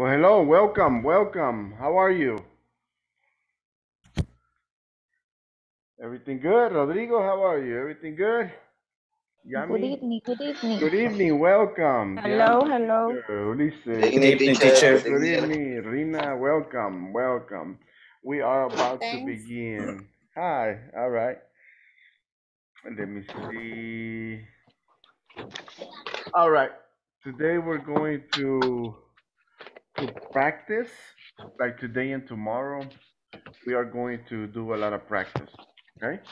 Well, hello, welcome. How are you? Everything good? Rodrigo, how are you? Everything good? Yami? Good evening, welcome. Hello. Ulises. Good evening, teacher. Good evening, Rina. Welcome. We are about to begin. Hi, all right. Let me see. All right. Today we're going to practice, like today and tomorrow. We are going to do a lot of practice, okay?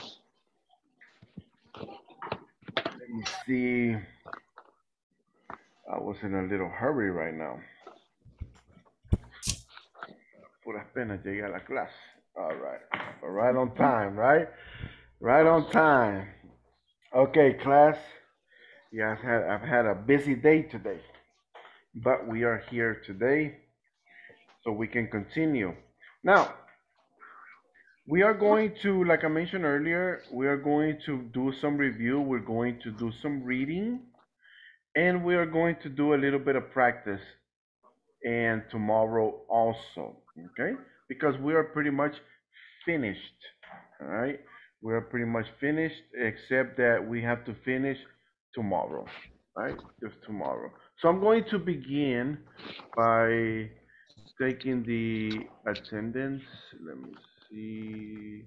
Let me see. I was in a little hurry right now. Puras penas llegué a la clase. All right. Right on time, right? Right on time. Okay, class. Yeah, I've had a busy day today, but we are here today so we can continue. Now, we are going to, like I mentioned earlier, we are going to do some review, we're going to do some reading, and we are going to do a little bit of practice, and tomorrow also, okay? Because we are pretty much finished, all right? We are pretty much finished, except that we have to finish tomorrow, right? Just tomorrow. So I'm going to begin by taking the attendance. Let me see.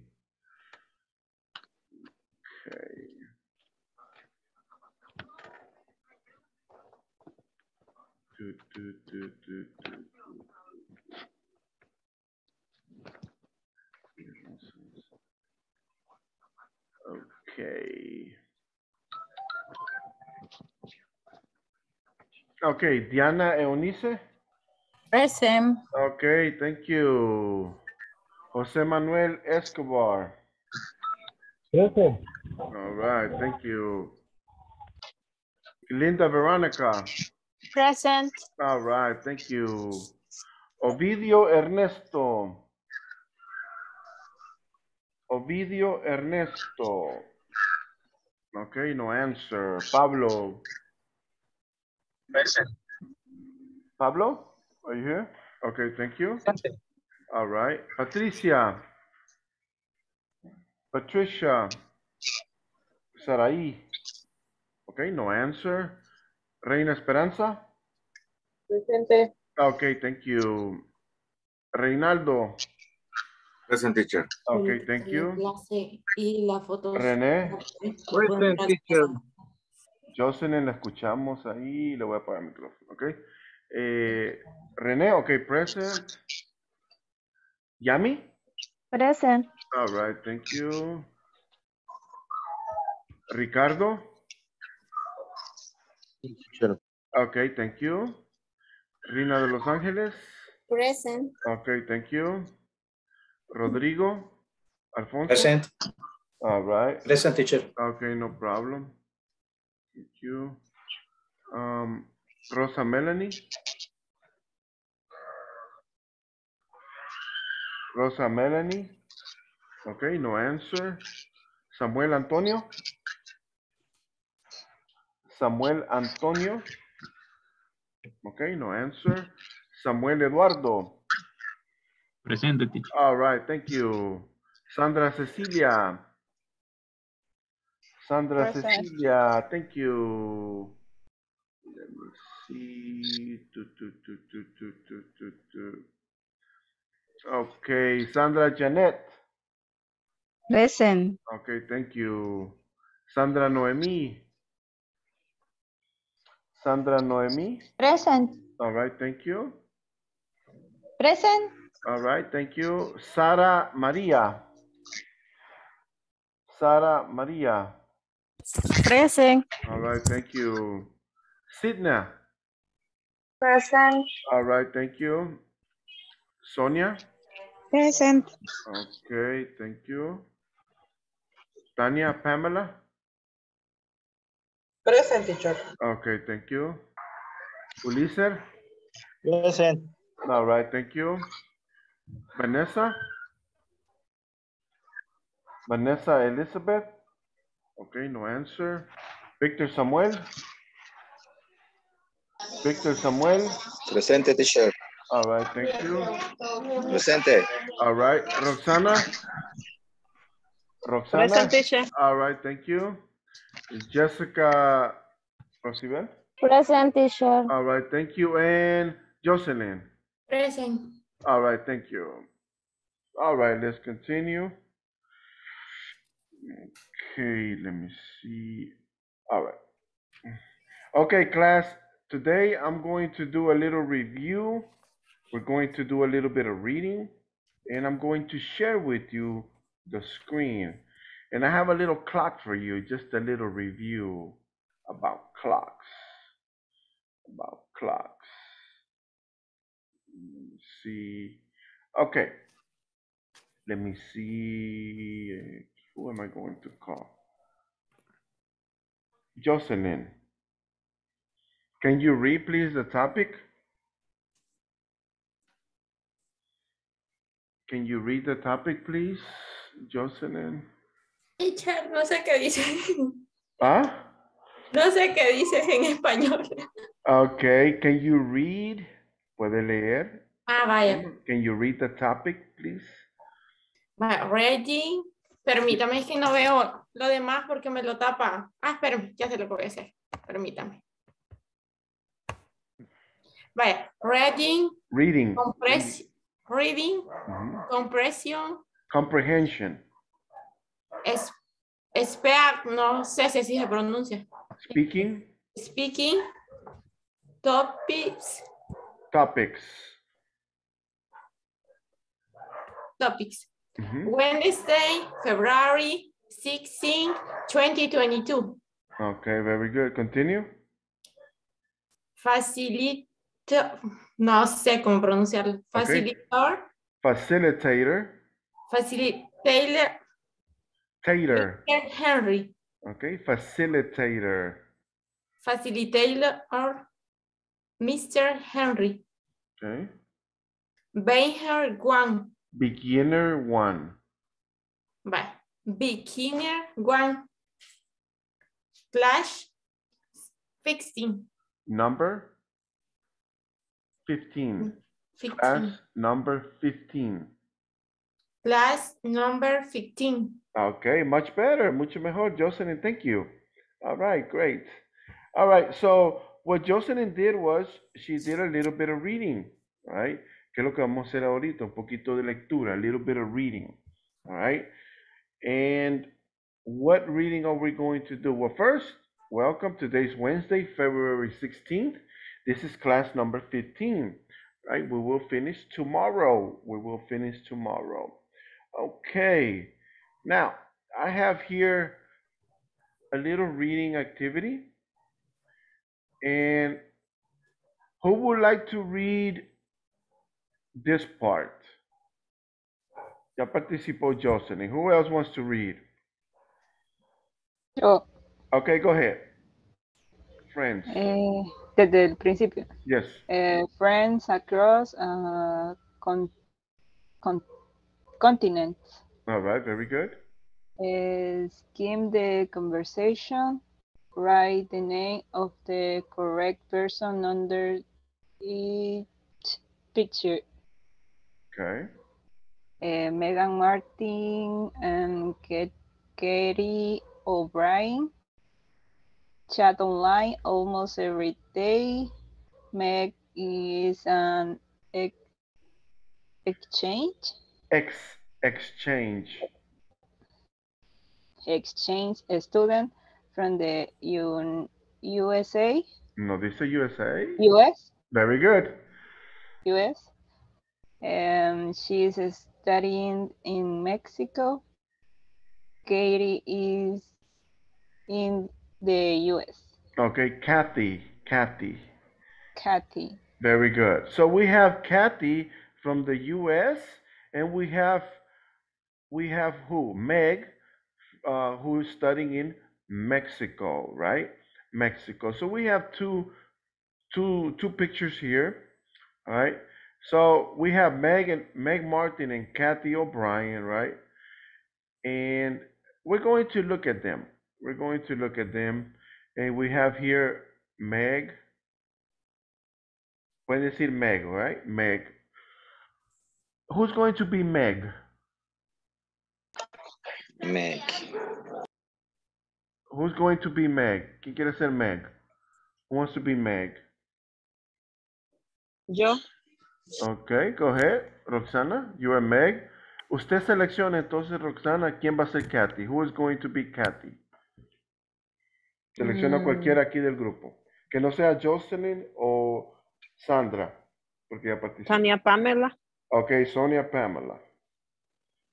Okay. Okay. Okay, Diana Eunice. Present. Okay, thank you. Jose Manuel Escobar. Present. All right, thank you. Linda Veronica. Present. All right, thank you. Ovidio Ernesto. Okay, no answer. Pablo. Present. Pablo, are you here? Okay, thank you. Present. All right. Patricia. Sarai. Okay, no answer. Reina Esperanza. Present. Okay, thank you. Reinaldo. Present, teacher. Okay, thank you. René. Present, teacher. Jocelyn, la escuchamos ahí. Le voy a apagar el micrófono, ¿ok? René, ok, present. Yami? Present. All right, thank you. Ricardo? Sure. Ok, thank you. Rina de Los Angeles? Present. Ok, thank you. Rodrigo Alfonso? Present. All right. Present, teacher. Ok, no problem. Thank you. Rosa Melanie. Okay, no answer. Samuel Antonio. Okay, no answer. Samuel Eduardo. Present. All right, thank you. Sandra Cecilia. Sandra Cecilia, thank you. Let me see. Okay, Sandra Jeanette. Present. Okay, thank you. Sandra Noemi. Present. All right, thank you. Present. All right, thank you. Sara Maria. Present. All right, thank you. Sidna. Present. All right, thank you. Sonia. Present. Okay, thank you. Tania Pamela. Present, teacher. Okay, thank you. Ulises. Present. All right, thank you. Vanessa Elizabeth. Okay, no answer. Victor Samuel. Present, teacher. All right, thank you. Presente. All right, Roxana. Present. All right, thank you. Jessica Rosibel. Present, teacher. All right, thank you. And Jocelyn. Present. All right, thank you. All right, let's continue. Okay, let me see. All right. Okay, class, today I'm going to do a little review. We're going to do a little bit of reading, and I'm going to share with you the screen. And I have a little clock for you, just a little review about clocks. Let me see. Okay. Let me see. Who am I going to call? Jocelyn. Can you read, please, the topic? Can you read the topic, please, Jocelyn? Teacher, no sé qué dice. ¿Ah? No sé qué dice en español. Okay, can you read? ¿Puede leer? Ah, vaya. Can you read the topic, please? Reading. Permítame, es que no veo lo demás porque me lo tapa. Ah, espérame, ya sé lo que voy a hacer. Permítame. Vaya, reading. Reading. Mm-hmm. Comprehension. Speak, no sé si se pronuncia. Speaking. Topics. Mm-hmm. Wednesday, February 16, 2022. Okay, very good. Continue. Facilitator. Henry. Okay, Facilitator, Mr. Henry. Okay. Beginner one. Class 16. Number 15. Class number 15. Okay, much better. Mucho mejor, Jocelyn. Thank you. All right, great. All right, so what Jocelyn did was she did a little bit of reading, right? Que es lo que vamos a hacer ahorita, un poquito de lectura, a little bit of reading, all right? And what reading are we going to do? Well, first, welcome. Today's Wednesday, February 16th. This is class number 15, right? We will finish tomorrow. Okay, now I have here a little reading activity. And who would like to read this part? Ya participó Jocelyn. Who else wants to read? Yo. Okay, go ahead. Friends. Desde el principio. Yes. Friends across continents. All right, very good. Skim the conversation. Write the name of the correct person under each picture. Okay. Megan Martin and Kerry O'Brien. Chat online almost every day. Meg is an exchange student from the USA. No, this is USA. US. Very good. US. She is studying in Mexico. Katie is in the US. Okay, Kathy. Very good. So we have Kathy from the US, and we have who? Meg, who is studying in Mexico, right? Mexico. So we have two pictures here, all right? So we have Meg Martin and Kathy O'Brien, right? And we're going to look at them. And we have here Meg. When they see Meg, right? Meg. Who's going to be Meg? Meg. Who's going to be Meg? ¿Quién quiere ser Meg? Who wants to be Meg? Yo. Okay, go ahead. Roxana, you are Meg. Usted selecciona entonces, Roxana, ¿quién va a ser Kathy? Who is going to be Kathy? Selecciona cualquiera aquí del grupo. Que no sea Jocelyn o Sandra, porque ya participó. Tania Pamela. Okay, Sonia Pamela.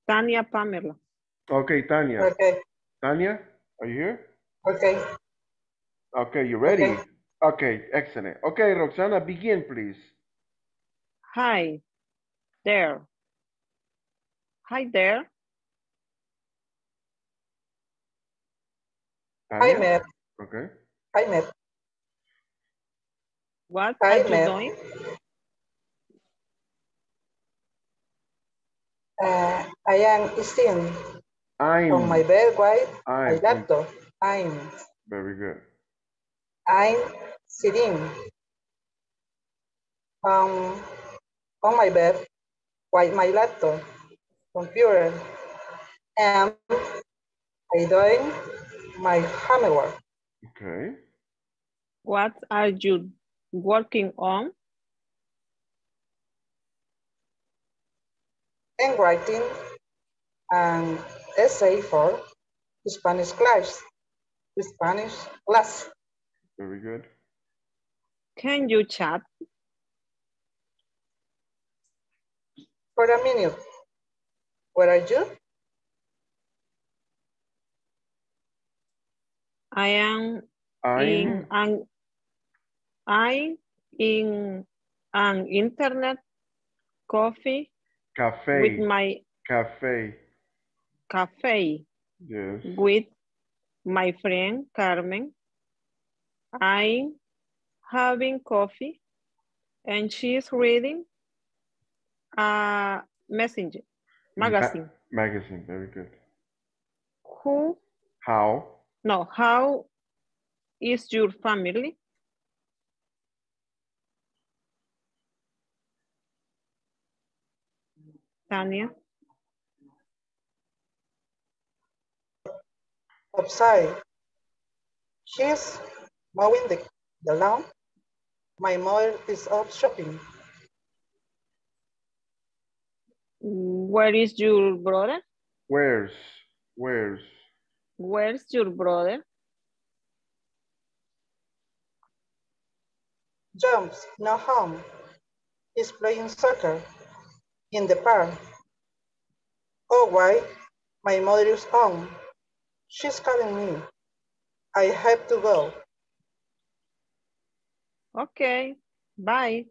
Tania Pamela. Okay, Tania. Okay. Tania, are you here? Okay. Okay, you ready? Okay, okay, excellent. Okay, Roxana, begin, please. Hi there. Hi there. Tania? Hi, Matt. Okay. Hi, Matt. What are you doing? I am sitting on my bed with my laptop. I'm. Very good. I'm sitting on my bed with my laptop, computer, and I'm doing my homework. Okay. What are you working on? I'm writing an essay for Spanish class. Spanish class. Very good. Can you chat? For a minute. Where are you? I am in an internet cafe with my cafe. Yes. With my friend Carmen. I'm having coffee and she's reading a magazine. Magazine, very good. How is your family? Tania? Outside. She's mowing the lawn. My mother is out shopping. Where is your brother? Where's your brother? Jumps, not home. He's playing soccer in the park. Oh, why? My mother is home. She's calling me. I have to go. Okay, bye.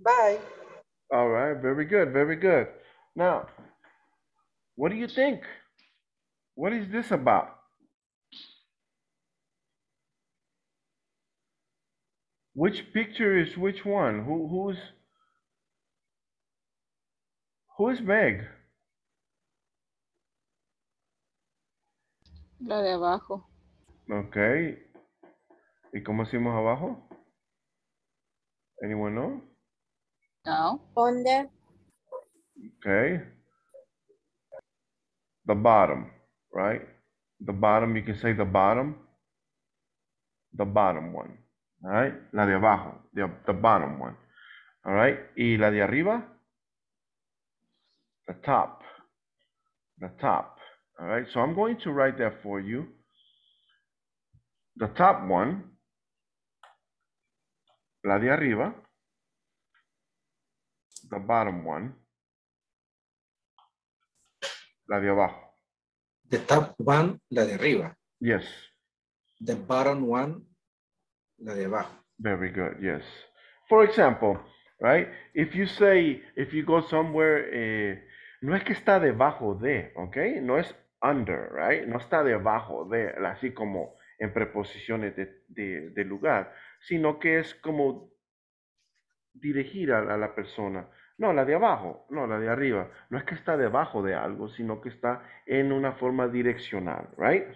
Bye. All right, very good, very good. Now, what do you think? What is this about? Which picture is which one? Who's Meg? La de abajo. Okay. ¿Y cómo hacemos abajo? Anyone know? No. Under. Okay. The bottom, right? The bottom, you can say the bottom. The bottom one. All right? La de abajo. The bottom one. All right? ¿Y la de arriba? The top. The top. All right? So I'm going to write that for you. The top one. La de arriba. The bottom one. La de abajo. The top one, la de arriba. Yes. The bottom one, la de abajo. Very good, yes. For example, right? If you say, if you go somewhere, no es que está debajo de, okay? No es under, right? No está debajo de, así como en preposiciones de lugar, sino que es como dirigir a la persona. No, la de abajo, no, la de arriba. No es que está debajo de algo, sino que está en una forma direccional, right?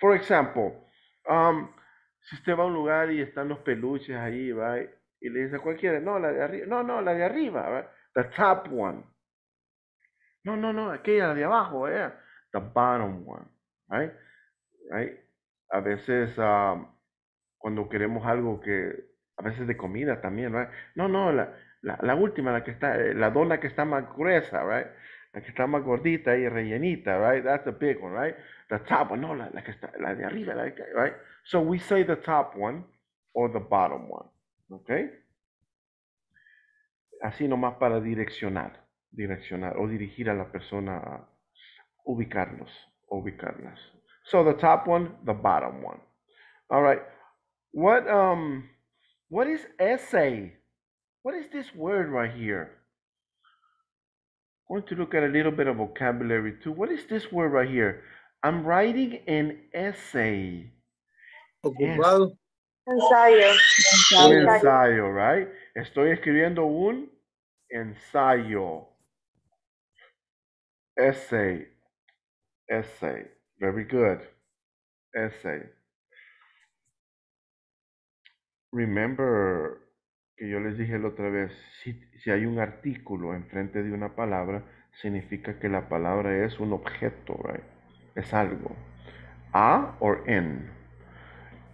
For example, Si usted va a un lugar y están los peluches ahí, va, y le dice a cualquiera, no, la de arriba, no, no, la de arriba, ¿va? The top one. No, no, no, aquella, la de abajo, ¿eh? The bottom one, right? Right? A veces cuando queremos algo que, a veces de comida también, right? No, no, la última, la que está, la dona que está más gruesa, right? La que está más gordita y rellenita, right? That's the big one, right? The top one, no, la que está, la de arriba, la de, right? So we say the top one or the bottom one, okay? Así nomás para direccionar o dirigir a la persona a ubicarnos. So the top one, the bottom one. All right. What is essay? What is this word right here? I want to look at a little bit of vocabulary too. What is this word right here? I'm writing an essay. Ocupado. Ensayo. Un ensayo, right? Estoy escribiendo un ensayo. Essay. Very good. Essay. Remember que yo les dije la otra vez, si hay un artículo enfrente de una palabra, significa que la palabra es un objeto, right? Es algo. A or N.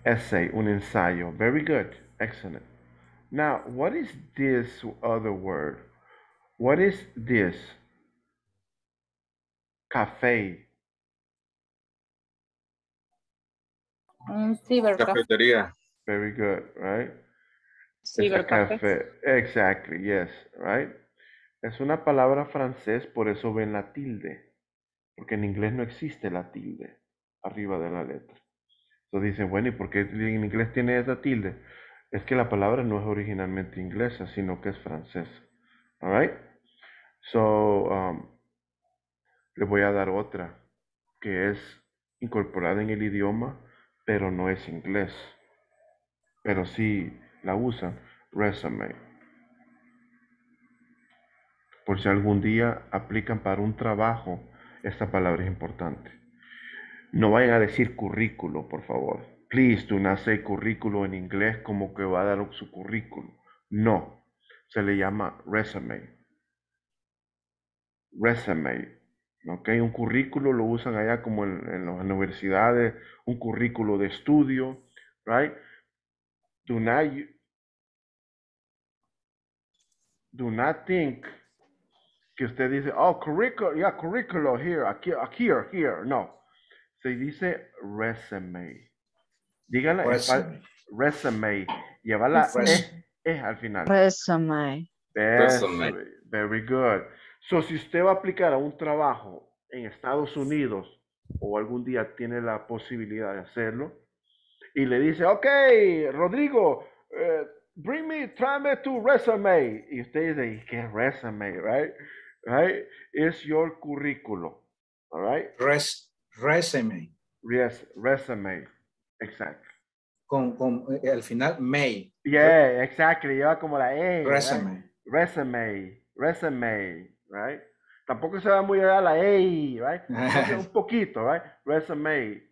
Essay, un ensayo. Very good. Excellent. Now, what is this other word? What is this? Café. Cafetería. Very good, right? Cibercafé. Exactly, yes, right? Es una palabra francés, por eso ven la tilde. Porque en inglés no existe la tilde arriba de la letra. Entonces dicen, bueno, ¿y por qué en inglés tiene esa tilde? Es que la palabra no es originalmente inglesa, sino que es francesa. All right? So, le voy a dar otra, que es incorporada en el idioma, pero no es inglés. Pero sí la usan, resume. Por si algún día aplican para un trabajo, esta palabra es importante. No vayan a decir currículo, por favor. Please do not say currículo en inglés como que va a dar su currículo. No, se le llama resume. Resume. Okay, un currículo lo usan allá como en las universidades, un currículo de estudio, right? Do not think que usted dice, oh, curriculum, yeah, curriculum here, no. Se dice resume. Díganla, resume. Lleva la E al final. Resume. Resume. Very good. So, si usted va a aplicar a un trabajo en Estados Unidos o algún día tiene la posibilidad de hacerlo y le dice, ok, Rodrigo, tráeme tu resume. Y usted dice, ¿qué es resume? Right? Es your currículo. All right? Resume. Yes, resume. Exactly. Con al final, may. Yeah, exactly. Lleva como la E. Resume. Right? Resume. Right? Tampoco se va muy allá la E, right? Un poquito, right? Resume.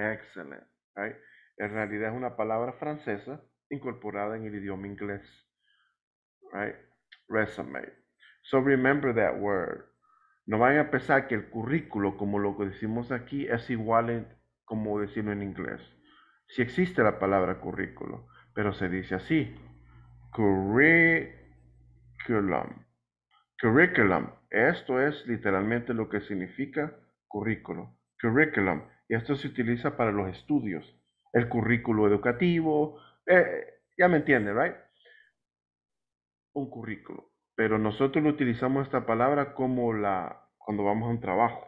Excellent, right? En realidad es una palabra francesa incorporada en el idioma inglés, right? Resume. So remember that word. No vayan a pensar que el currículo, como lo que decimos aquí, es igual como decirlo en inglés. Sí existe la palabra currículo, pero se dice así. Curriculum. Esto es literalmente lo que significa currículo. Curriculum. Y esto se utiliza para los estudios. El currículo educativo. Ya me entiende, right? Un currículo. Pero nosotros lo utilizamos esta palabra como cuando vamos a un trabajo.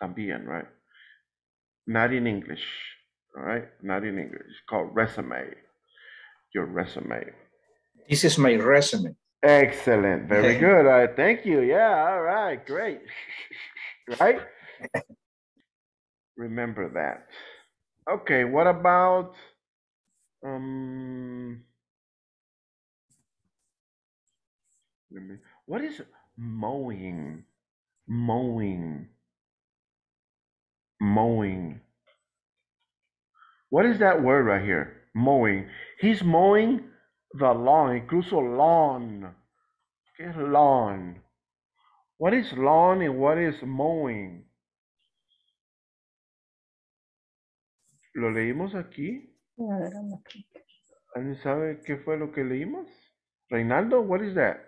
También, right? Not in English. All right? Not in English. It's called resume. Your resume. This is my resume. Excellent. Very good. Thank you. Yeah. All right. Great. Right? Remember that. Okay. What about what is mowing? Mowing. What is that word right here? Mowing. He's mowing the lawn. Incluso lawn. Okay, lawn. What is lawn and what is mowing? ¿Lo leímos aquí? ¿Alguien sabe qué fue lo que leímos? Reinaldo, what is that?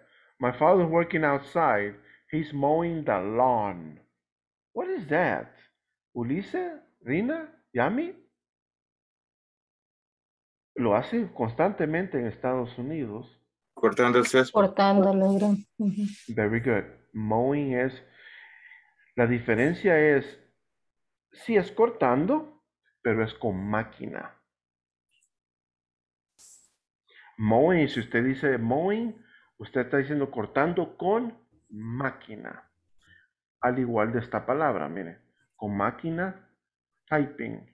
My father's working outside. He's mowing the lawn. What is that? Ulises, Rina, Yami. Lo hace constantemente en Estados Unidos. Cortando el césped. Cortándolo. Very good. Mowing es... La diferencia es... Sí es cortando, pero es con máquina. Mowing, si usted dice mowing, usted está diciendo cortando con máquina. Al igual de esta palabra, mire. Con máquina, typing.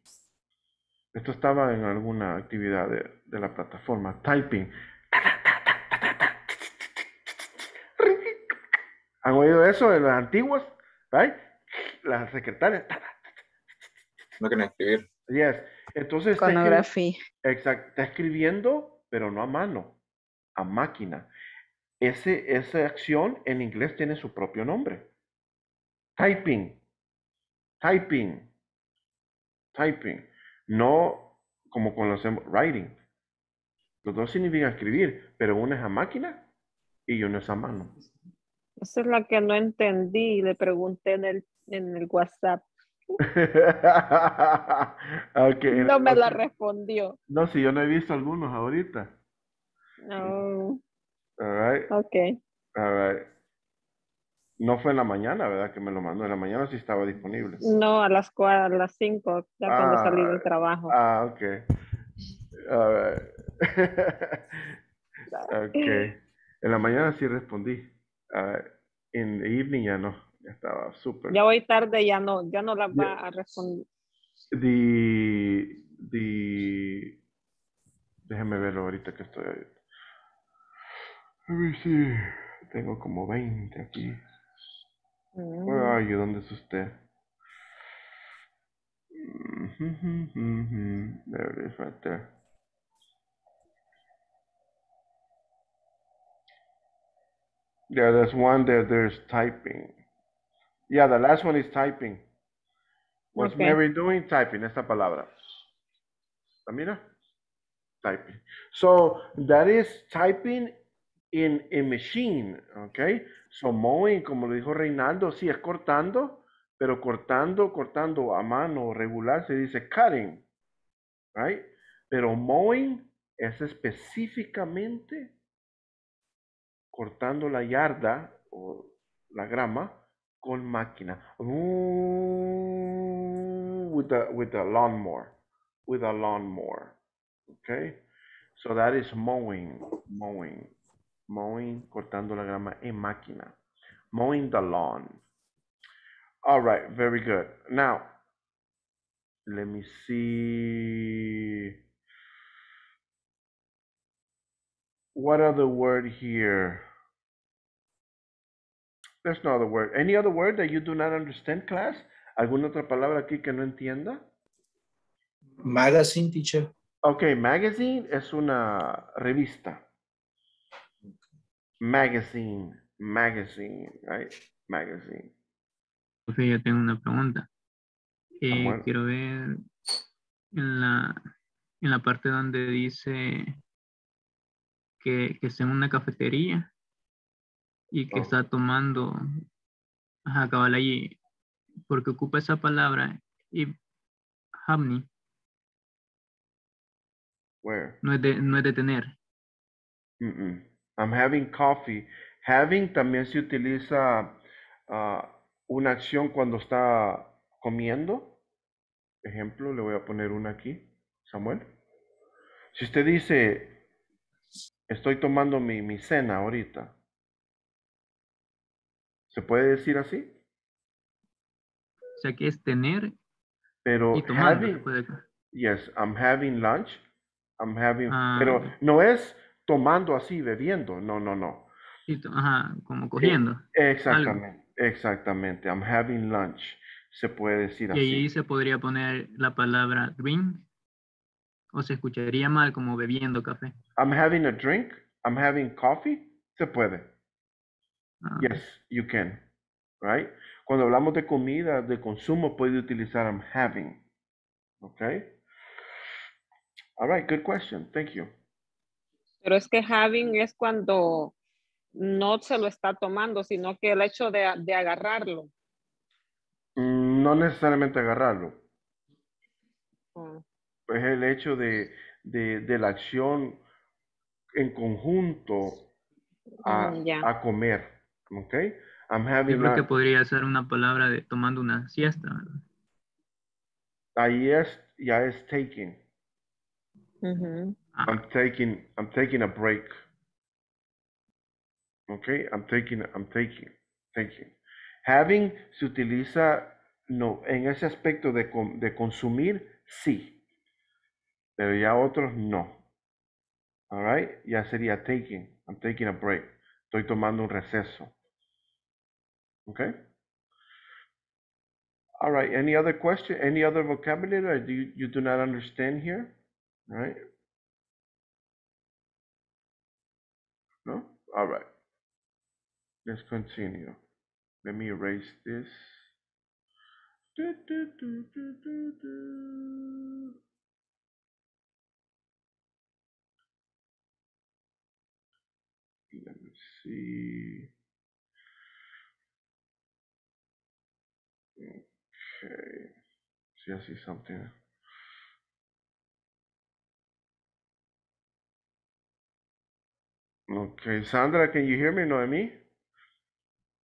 Esto estaba en alguna actividad de la plataforma. Typing. ¿Han oído eso de las antiguas? Right? Las secretarias. No quieren escribir. Yes. Entonces. Iconografía. Está escribiendo, pero no a mano. A máquina. Esa acción en inglés tiene su propio nombre. Typing. Typing. Typing. No como conocemos writing. Los dos significan escribir, pero uno es a máquina y uno es a mano. Esa es la que no entendí y le pregunté en el WhatsApp. Okay. No me la respondió. No, si yo no he visto algunos ahorita. No. All right. Ok. All right. No fue en la mañana, ¿verdad? Que me lo mandó. En la mañana sí estaba disponible. No, a las 5, ya cuando salí del trabajo. Ok. All right. Ok. En la mañana sí respondí. En the evening ya no. Ya estaba súper. Ya hoy tarde ya no. Ya no la va a responder. Déjeme verlo ahorita que estoy ahorita. A ver si tengo como 20 aquí. Where are you? ¿Dónde es usted? There it is right there. Yeah, there's one there. There's typing. Yeah, the last one is typing. What's Mary doing? Typing. Esta palabra. Mira. Typing. So that is typing in a machine. Okay. So mowing, como lo dijo Reinaldo, sí es cortando, pero cortando a mano regular se dice cutting. Right. Pero mowing es específicamente cortando la yarda o la grama con máquina. With a lawnmower. With a lawnmower. Okay. So that is mowing. Mowing, cortando la grama en máquina. Mowing the lawn. All right. Very good. Now, let me see. What other word here? There's no other word. Any other word that you do not understand, class? ¿Alguna otra palabra aquí que no entienda? Magazine, teacher. Okay, magazine es una revista. Magazine, right? Magazine. Okay, yo tengo una pregunta. Quiero ver en la parte donde dice que está en una cafetería y que está tomando, cabal allí, porque ocupa esa palabra y hamni. Where? No es de tener. I'm having coffee. Having también se utiliza una acción cuando está comiendo. Ejemplo, le voy a poner una aquí, Samuel. Si usted dice, estoy tomando mi cena ahorita. ¿Se puede decir así? O sea que es tener. Pero y tomar, yes, I'm having lunch. I'm having. Pero no es tomando así, bebiendo. No. Ajá, como cogiendo. Exactamente, algo. Exactamente. I'm having lunch. Se puede decir así. Y ahí se podría poner la palabra drink. O se escucharía mal como bebiendo café. I'm having a drink. I'm having coffee. Se puede. Yes, you can. Right? Cuando hablamos de comida, de consumo, puede utilizar I'm having. Okay? All right, good question. Thank you. Pero es que having es cuando no se lo está tomando, sino que el hecho de agarrarlo. No necesariamente agarrarlo. Es el hecho de la acción en conjunto a comer. ¿Ok? I'm having Yo creo que podría ser una palabra de tomando una siesta. Ahí es, ya es taking. Uh-huh. I'm taking a break. Okay, I'm taking. Having se utiliza, no, en ese aspecto de consumir, sí. Pero ya otros, no. All right, ya sería taking. I'm taking a break. Estoy tomando un receso. Okay? All right, any other question? Any other vocabulary that you do not understand here? All right. No? All right. Let's continue. Let me erase this. Let me see. Okay. See, I see something. Okay, Sandra, can you hear me, Noemi?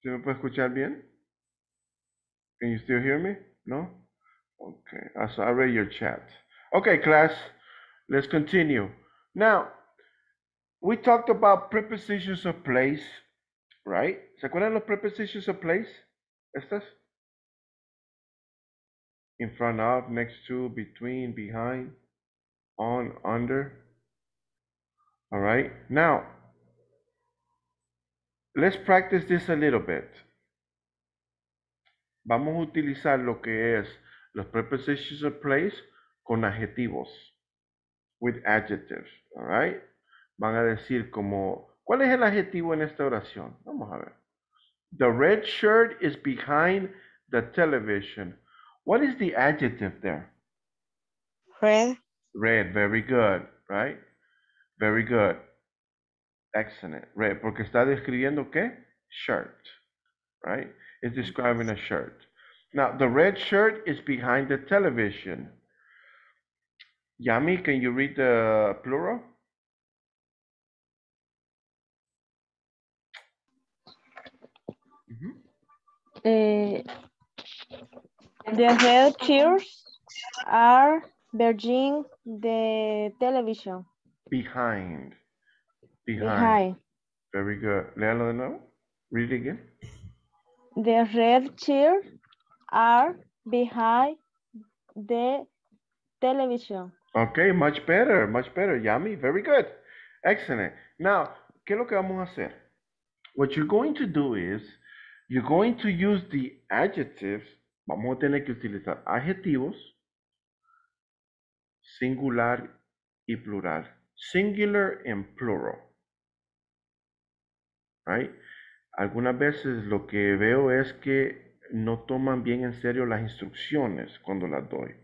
¿Se me puede escuchar bien? Can you still hear me? No? Okay, so I read your chat. Okay, class, let's continue. Now, we talked about prepositions of place, right? ¿Se acuerdan los prepositions of place? ¿Estas? In front of, next to, between, behind, on, under. All right, now. Let's practice this a little bit. Vamos a utilizar lo que es los prepositions of place con adjetivos, with adjectives, all right? Van a decir como, ¿cuál es el adjetivo en esta oración? Vamos a ver. The red shirt is behind the television. What is the adjective there? Red. Red, very good, right? Very good. Excellent. Right, porque está describiendo qué? Shirt. Right? It's describing a shirt. Now, the red shirt is behind the television. Yami, can you read the plural? The red shirts are behind the television. Behind. Behind. Very good. Léalo de nuevo. Read it again. The red chairs are behind the television. Okay, much better. Much better. Yami, very good. Excellent. Now, ¿qué es lo que vamos a hacer? What you're going to do is, you're going to use the adjectives. Vamos a tener que utilizar adjetivos, singular y plural. Singular and plural. Right? Algunas veces lo que veo es que no toman bien en serio las instrucciones cuando las doy,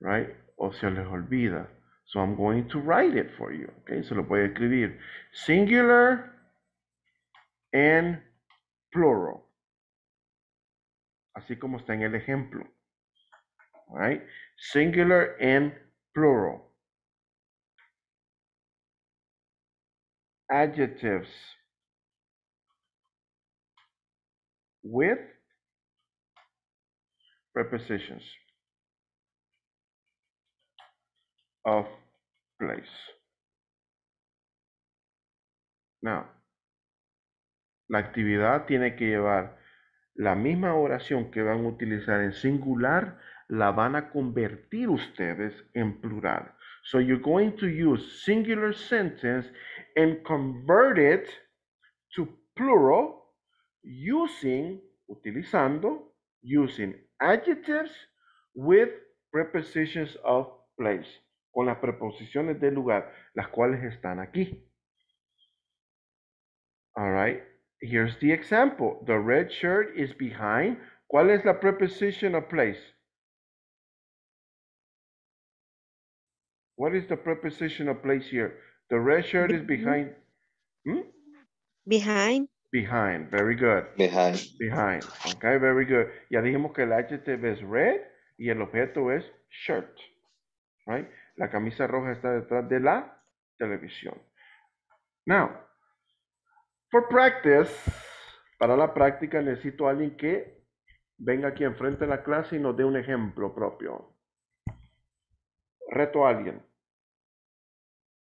right? O se les olvida. So I'm going to write it for you, okay? Se lo voy a escribir. Singular and plural. Así como está en el ejemplo, right? Singular and plural. Adjectives with prepositions of place. Now, la actividad tiene que llevar la misma oración que van a utilizar en singular, la van a convertir ustedes en plural. So you're going to use singular sentence and convert it to plural using adjectives with prepositions of place. con las preposiciones del lugar, las cuales están aquí. All right, here's the example. The red shirt is behind. ¿Cuál es la preposition of place? What is the preposition of place here? The red shirt is behind. Hmm? Behind. Behind, very good. Behind. Behind, okay, very good. Ya dijimos que el adjetivo es red y el objeto es shirt, right? La camisa roja está detrás de la televisión. Now, for practice, para la práctica necesito a alguien que venga aquí enfrente de la clase y nos dé un ejemplo propio. Reto a alguien.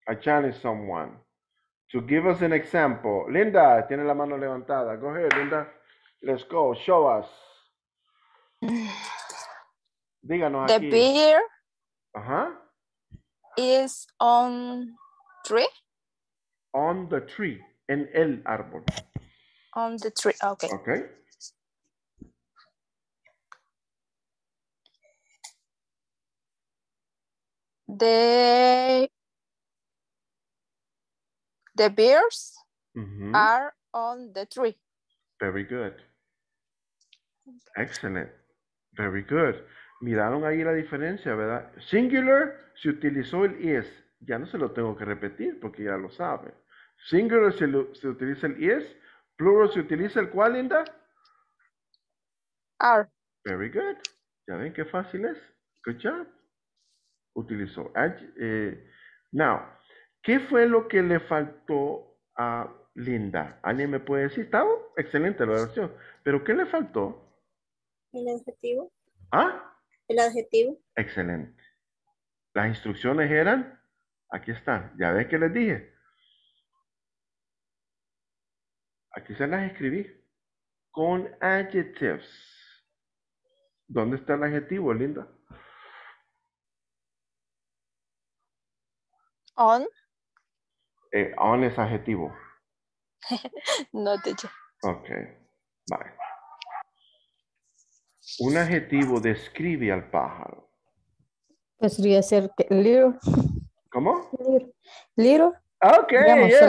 I challenge someone to give us an example. Linda, tiene la mano levantada. Go ahead, Linda. Let's go. Show us. Díganos aquí. The beer is on tree. On the tree. En el árbol. On the tree. Okay. Okay. The bears are on the tree. Very good. Excellent. Very good. Miraron ahí la diferencia, ¿verdad? Singular, se utilizó el is. Ya no se lo tengo que repetir porque ya lo saben. Singular, se utiliza el is. Plural, se utiliza el cual, Linda? Are. Very good. Ya ven qué fácil es. Good job. Utilizó. Now, ¿qué fue lo que le faltó a Linda? ¿Alguien me puede decir? Estaba excelente la oración. ¿Pero qué le faltó? El adjetivo. ¿Ah? El adjetivo. Excelente. Las instrucciones eran, aquí están. Ya ves que les dije. Aquí se las escribí. Con adjectives. ¿Dónde está el adjetivo, Linda? On. On es adjetivo. No, teacher. Ok, vale. Un adjetivo describe al pájaro. Podría ser little. ¿Cómo? Little. Little. Ok. Digamos, yeah, se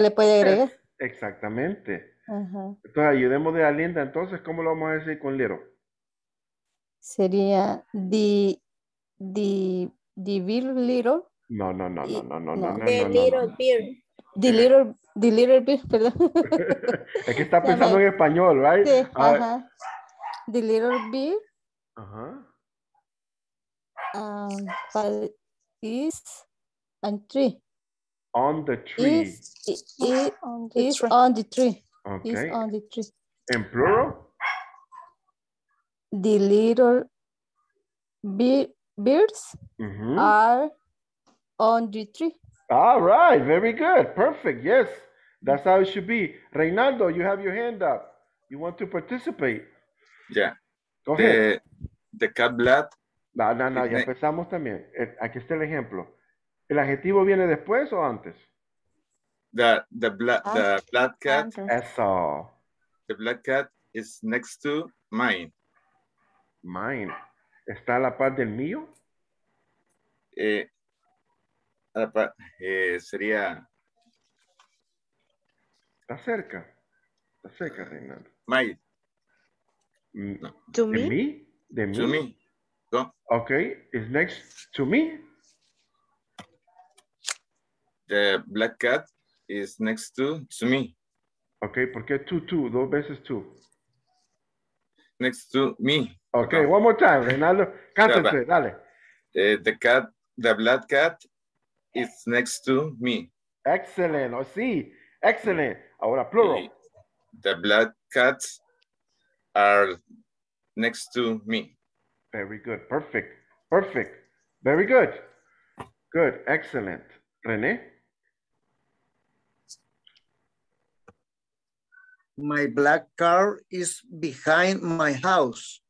le puede agregar. Yes, exactamente. Entonces, ayudemos de la Linda. Entonces, ¿cómo lo vamos a decir con little? Sería the little. No. The little beer, perdón. Es que está pensando en español, right? Sí, The little beer. Is on tree. On the tree. Is on the tree. Okay. Is on the tree. En plural. The little birds are on the tree. All right, very good, perfect. Yes, that's how it should be. Reinaldo, you have your hand up. You want to participate? Yeah. Go ahead. The cat blood. No, ya empezamos también. Aquí está el ejemplo. ¿El adjetivo viene después o antes? The black cat. Eso. The black cat is next to mine. Mine. ¿Está a la par del mío? Sería. Está cerca, Reinaldo. My. No. To me. De mí. To me. Go. Okay, is next to me. The black cat is next to me. Okay, porque to, dos veces to. Next to me. Okay, one more time, Reinaldo. Cántate, dale. The black cat. It's next to me. Excellent. Oh, sí. Excellent. Ahora plural. The black cats are next to me. Very good. Perfect. Very good. Good. Excellent. René? My black car is behind my house.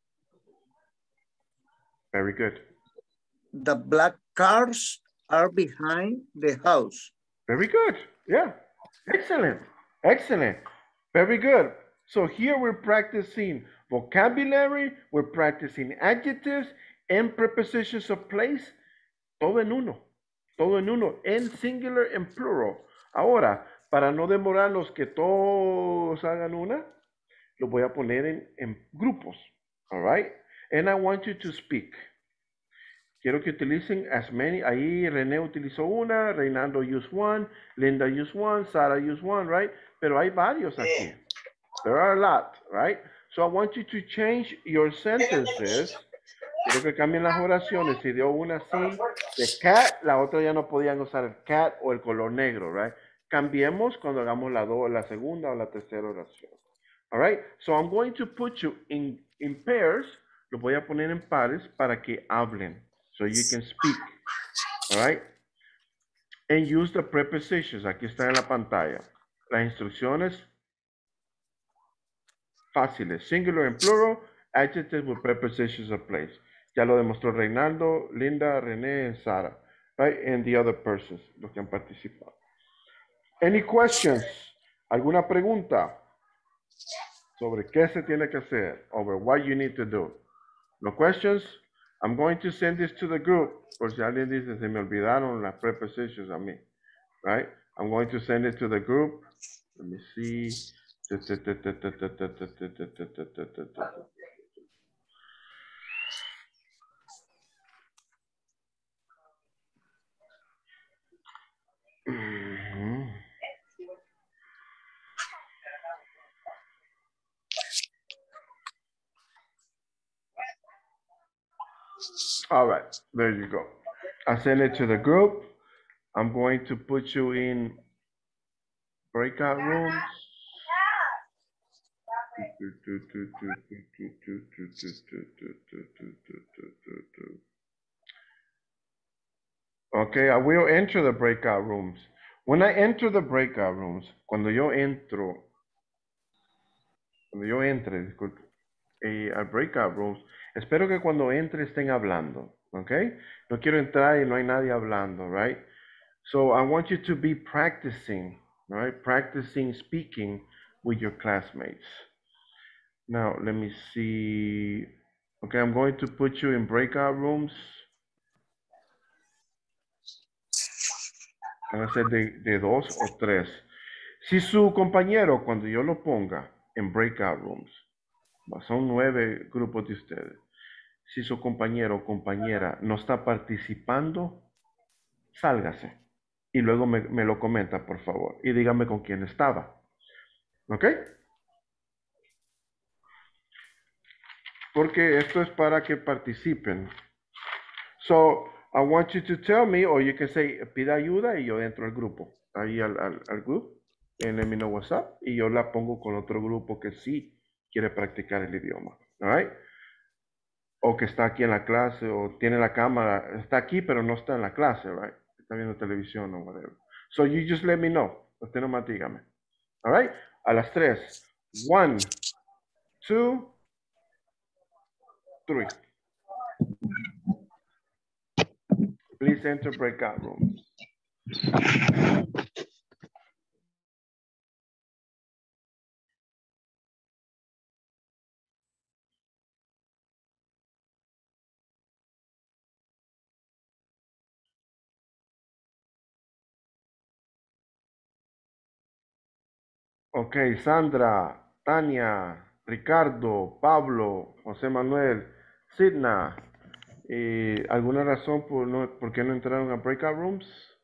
Very good. The black cars are behind the house. Very good. Yeah. Excellent. Very good. So here we're practicing vocabulary, we're practicing adjectives and prepositions of place, todo en uno, en singular y en plural. Ahora, para no demorarnos que todos hagan una, lo voy a poner en grupos, all right? And I want you to speak. Quiero que utilicen as many. Ahí René utilizó una, Reinaldo used one, Linda used one, Sara used one, right? Pero hay varios aquí. There are a lot, right? So I want you to change your sentences. Quiero que cambien las oraciones. Si dio una así de cat, la otra ya no podían usar el cat o el color negro, right? Cambiemos cuando hagamos la segunda o la tercera oración. All right? So I'm going to put you in pairs. Lo voy a poner en pares para que hablen. So you can speak, all right? And use the prepositions. Aquí está en la pantalla. Las instrucciones fáciles. Singular and plural, adjectives with prepositions of place. Ya lo demostró Reinaldo, Linda, René, and Sara, right? And the other persons, los que han participado. Any questions? ¿Alguna pregunta? Sobre qué se tiene que hacer. Over what you need to do. No questions? I'm going to send this to the group. Por si alguien dice, se me olvidaron las prepositions a mí. Right? I'm going to send it to the group. Let me see. All right, there you go. I send it to the group. I'm going to put you in breakout rooms. Okay, I will enter the breakout rooms. When I enter the breakout rooms, cuando yo entre, disculpe, a breakout rooms, espero que cuando entre estén hablando, okay? No quiero entrar y no hay nadie hablando, right? So I want you to be practicing, right? Practicing speaking with your classmates. Now, let me see. Okay, I'm going to put you in breakout rooms. Van a ser de dos o tres. Si su compañero, cuando yo lo ponga en breakout rooms, son 9 grupos de ustedes. Si su compañero o compañera no está participando, sálgase. Y luego me lo comenta, por favor. Y dígame con quién estaba. ¿Ok? Porque esto es para que participen. So, I want you to tell me, or you can say, pida ayuda y yo entro al grupo. Ahí al grupo. En el mino WhatsApp. Y yo la pongo con otro grupo que sí quiere practicar el idioma, all right? O que está aquí en la clase, o tiene la cámara, está aquí, pero no está en la clase, right? Está viendo televisión o whatever. So you just let me know. Usted nomás dígame, all right? A las 3. 1, 2, 3. Please enter breakout rooms. Ok, Sandra, Tania, Ricardo, Pablo, Jose Manuel, Sidna. ¿Alguna razón por qué no entraron a breakout rooms?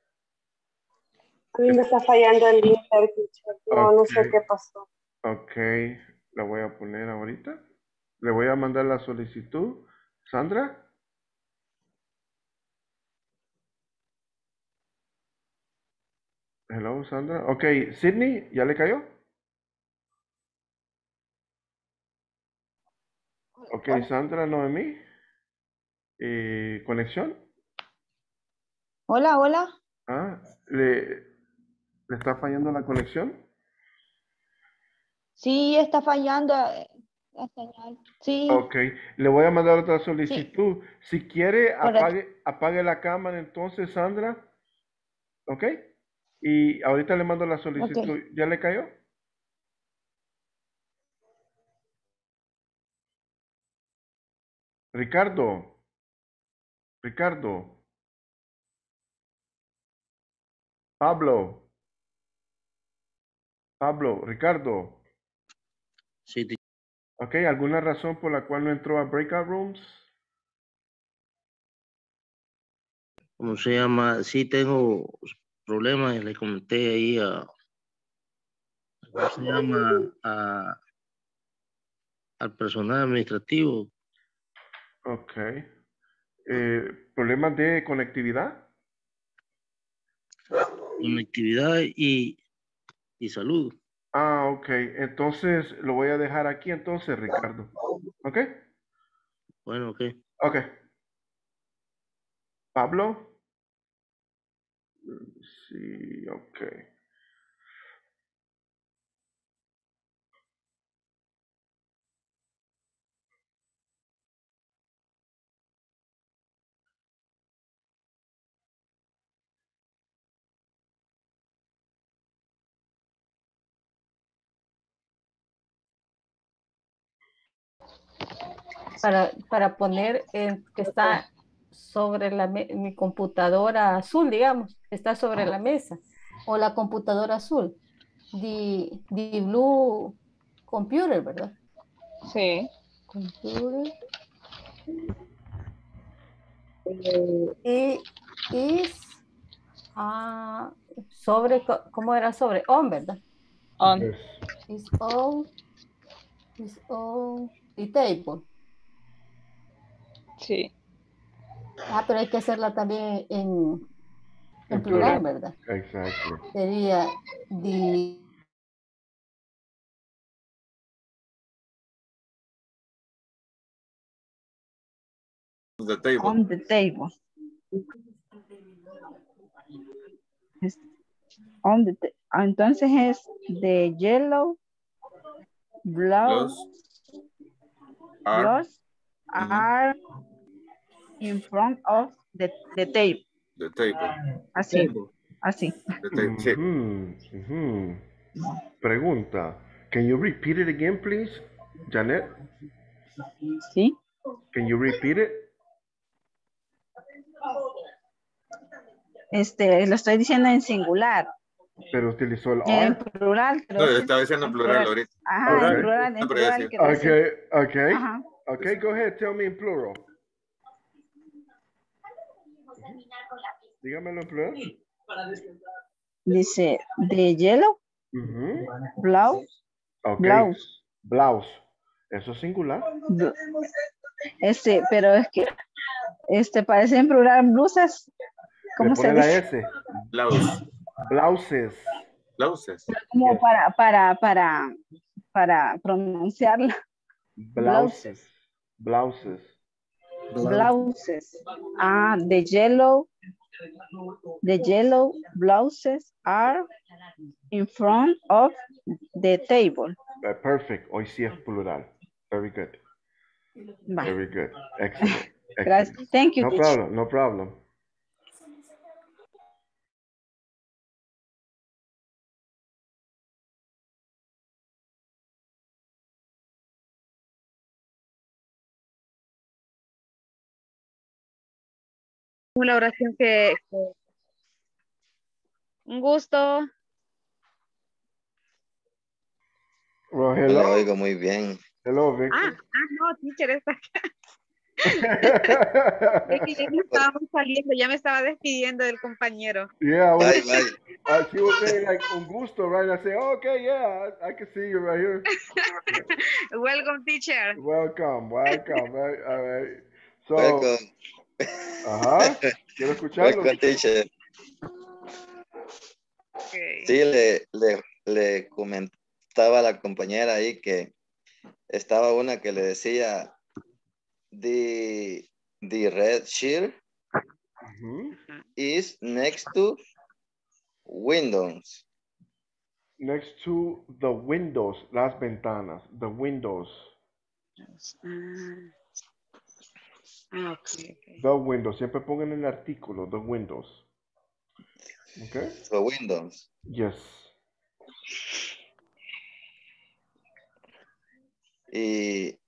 A mí me está fallando el internet. No sé qué pasó. Ok, la voy a poner ahorita. Le voy a mandar la solicitud. Sandra. Hello, Sandra. Ok, Sidney, ¿ya le cayó? Ok, Sandra, Noemi. ¿Conexión? Hola, hola. Ah, ¿le está fallando la conexión? Sí, está fallando la señal. Sí. Ok, le voy a mandar otra solicitud. Sí. Si quiere, apague la cámara entonces, Sandra. Ok. Y ahorita le mando la solicitud. Okay. ¿Ya le cayó? Ricardo. Pablo, Ricardo. Sí, teacher. Ok, ¿alguna razón por la cual no entró a breakout rooms? ¿Cómo se llama? Sí, tengo problemas, le comenté ahí a... ¿Cómo se llama? Al personal administrativo. Ok. ¿Problemas de conectividad? Conectividad y salud. Ah, ok. Entonces lo voy a dejar aquí entonces, Ricardo. ¿Ok? Bueno, ok. Ok. ¿Pablo? Sí, ok. Para poner que está sobre mi computadora azul, digamos, está sobre la mesa, o la computadora azul, the blue computer, ¿verdad? Sí. Computer. Sobre, ¿cómo era sobre? On, ¿verdad? On. It's on the table. Sí. Ah, pero hay que hacerla también en plural, ¿verdad? Exacto. Sería the table. On the table. Entonces es the yellow gloves are in front of the table. The table. Así. Table. Así. The table. Pregunta. Can you repeat it again, please, Janet? Sí. Can you repeat it? Lo estoy diciendo en singular. Pero utilizó el on. En plural. Pero no, estaba diciendo en plural ahorita. Ajá, okay. En plural. Okay. Ajá. Okay, go ahead, tell me in plural. Dígamelo en plural. Dice, the yellow, blouse, okay. blouse. Eso es singular. Pero es que, parece en plural blusas. ¿Cómo se dice? La S. Blouses. Como yes. para pronunciarla. Blouses. Ah, the yellow blouses are in front of the table. Perfect. Hoy sí es plural. Very good. Bye. Very good. Excellent. Excellent. Thank you. No problem. La oración que un gusto. Well, hello. Lo oigo muy bien. Hello, Victor. No, teacher, está acá. Es que ya estábamos saliendo, ya me estaba despidiendo del compañero. Yeah, bye. She was saying like un gusto, right? I say, oh, okay, yeah, I can see you right here. Welcome, teacher. Welcome. All right. So. Welcome. Ajá, quiero escucharlo. Okay. Sí, le comentaba a la compañera ahí que estaba una que le decía the red shirt is next to windows. Next to the windows, las ventanas, the windows. Okay. The windows. Siempre pongan el artículo. The windows. Okay. The windows. Yes. Y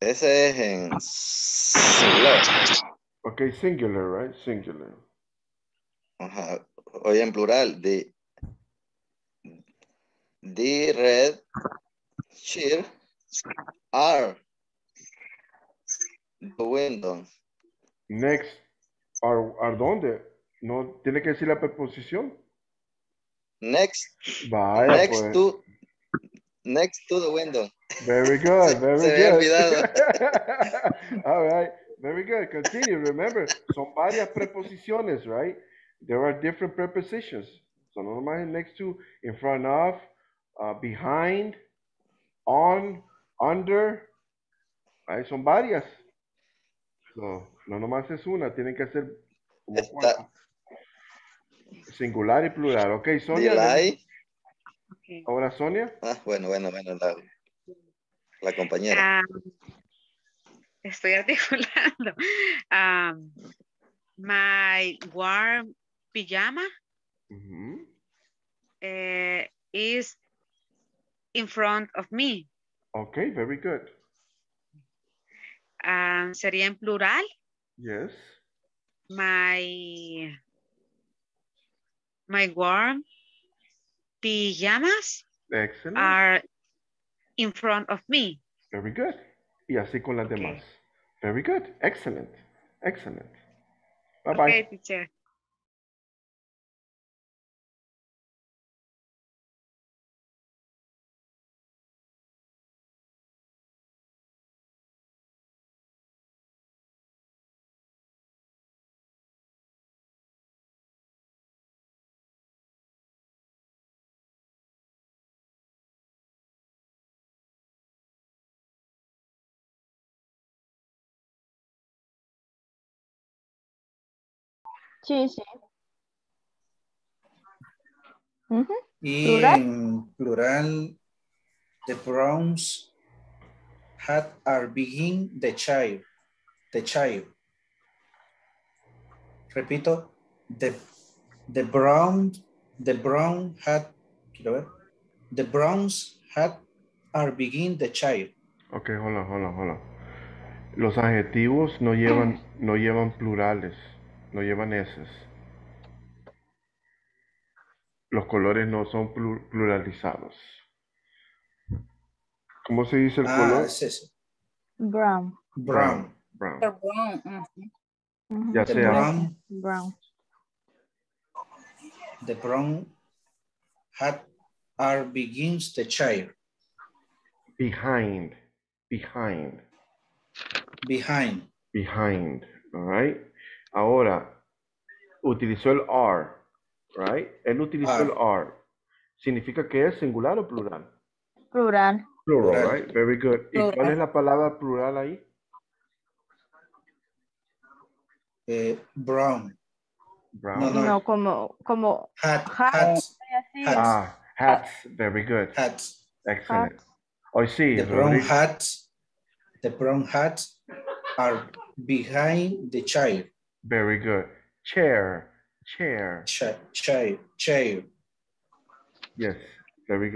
ese es en singular. Okay, singular, right? Singular. Ajá. Oye, en plural, the red chairs are the window. Next, are dónde? No, tiene que decir la preposición. Next, vaya, next pues. To, next to the window. Very good, very good. All right, very good. Continue. Remember, son varias preposiciones, right? There are different prepositions. So, normally next to, in front of, behind, on, under, right? Son varias. So, no nomás es una, tienen que ser como esta. Singular y plural. Ok, Sonia. Okay. Ahora Sonia. Ah, bueno, la compañera. Estoy articulando. My warm pijama is in front of me. Okay, very good. Sería en plural. Yes. My warm pajamas are in front of me. Very good. Y así con las demás. Very good. Excellent. Excellent. Bye-bye. Okay, teacher. Sí, sí. Y plural. En plural, the browns hat are behind the chair. The chair. Repito, the brown hat. Quiero ver. The browns hat are behind the chair. Okay, hold on. Los adjetivos no llevan plurales. No llevan eses. Los colores no son pluralizados. ¿Cómo se dice el color? Es ese. Brown. Ya the sea. Brown. The brown hat are begins the chair. Behind. All right. Ahora, utilizó el are, right? Él utilizó el are. ¿Significa que es singular o plural? Plural, right? Very good. Plural. ¿Y cuál es la palabra plural ahí? Brown. No, como hats. Very good. Hats. Excellent. Hats. Hoy sí. The brown hats are behind the chair. Very good. Chair. Yes. Very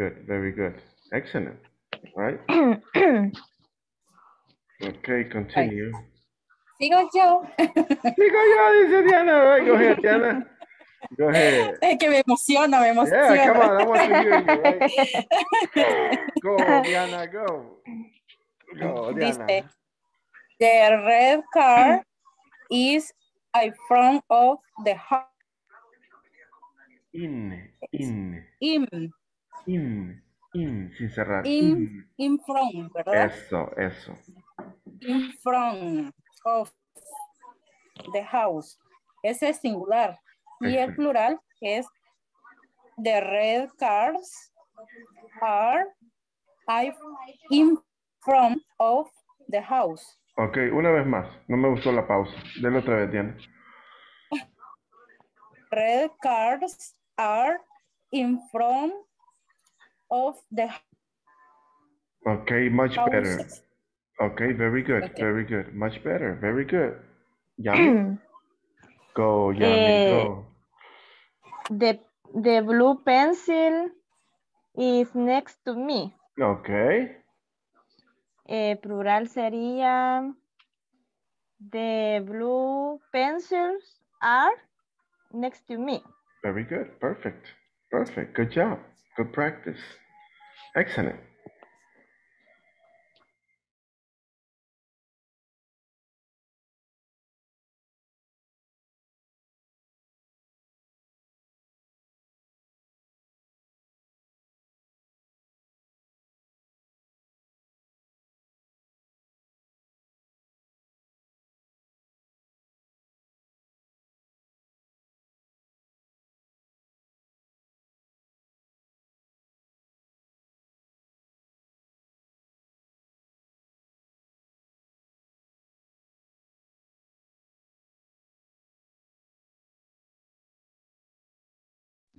good. Excellent. All right. Okay, continue. Sigo yo, dice Diana. All right, go ahead, Diana. Go ahead. Es que me emociona. Yeah, come on, I want to hear you, right? Go, Diana, go. Go, Diana. Dice, the red car is in front of the house. Sin cerrar. In front, ¿verdad? Eso. In front of the house. Ese es singular. Y el plural es the red cars are in front of the house. Ok, una vez más. No me gustó la pausa. Denle otra vez, Diana. Red cars are in front of the house. Ok, much better. Ok, very good. Much better, very good. Yami. Go, Yami, go. The blue pencil is next to me. Ok. Plural sería the blue pencils are next to me. Very good. Perfect. Perfect. Good job. Good practice. Excellent.